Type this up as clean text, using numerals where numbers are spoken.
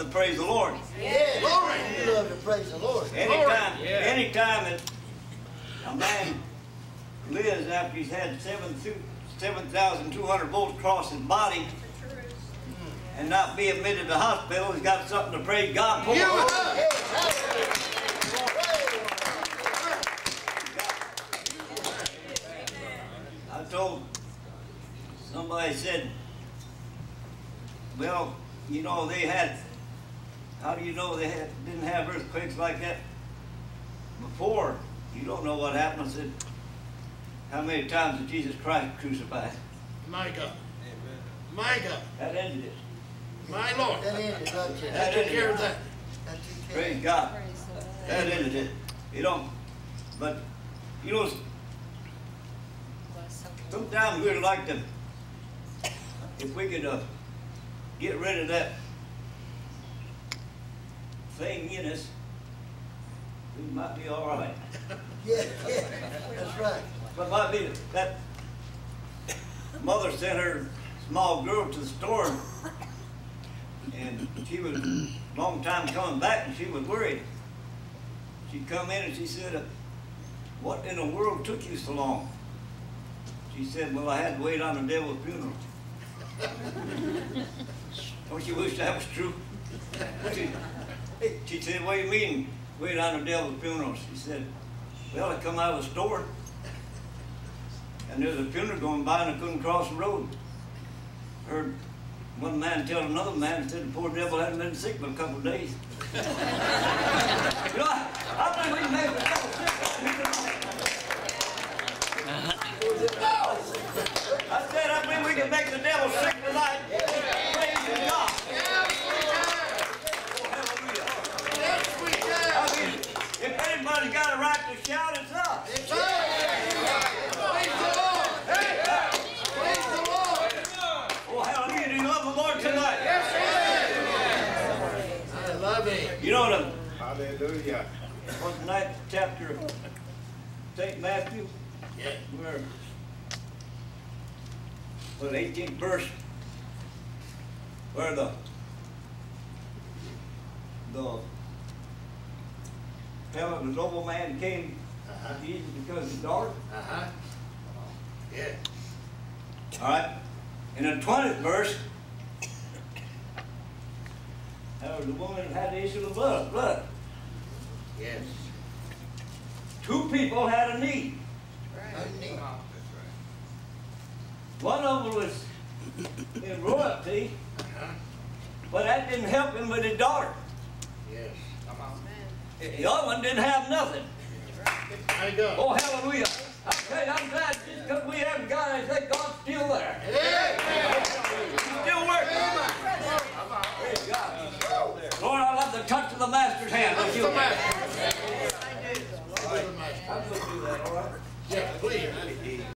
to praise the Lord. Yeah. Glory. We love to praise the Lord. Anytime, anytime that a man lives after he's had 7,200 volts across his body and not be admitted to hospital, he's got something to praise God for. I told somebody, said, well, you know, they had, how do you know they had, didn't have earthquakes like that before? You don't know what happened. I said, how many times did Jesus Christ crucified? My God. Amen. My God. That ended it. My Lord. That ended it. That took care of that. Praise God. That ended it. You know, but, you know, sometimes we'd like to, if we could get rid of that thing in us, we might be all right. Yeah, yeah, that's right. But might be that mother sent her small girl to the store, and she was a long time coming back, and she was worried. She come in and she said, "What in the world took you so long?" She said, "Well, I had to wait on the devil's funeral." Don't you wish that was true? She said, "What do you mean, wait on the devil's funeral?" She said, "Well, I come out of the store, and there's a funeral going by, and I couldn't cross the road. Heard one man tell another man, said the poor devil hadn't been sick but a couple of days." You know, I think we can make the devil sick tonight. I said, I think we can make the devil sick tonight. Praise God. Yes, we can. I mean, if anybody's got a right to shout, it's us. It's us. You know the hallelujah. One night, chapter of St. Matthew, where, well, 18th verse, where the fellow, the nobleman came to Jesus because of his daughter. Yeah. All right. In the 20th verse. The woman had the issue of blood. Yes. Two people had a need. Right. A need. Oh, that's right. One of them was in royalty, but that didn't help him with his daughter. Yes. Come on, man. The other one didn't have nothing. There you go. Oh, hallelujah. I tell you, I'm glad just because we haven't got anything, God's still there. Yeah. Yeah. He's still working. Yeah. Praise God. Lord, I love the touch of the Master's hand. That's the Master.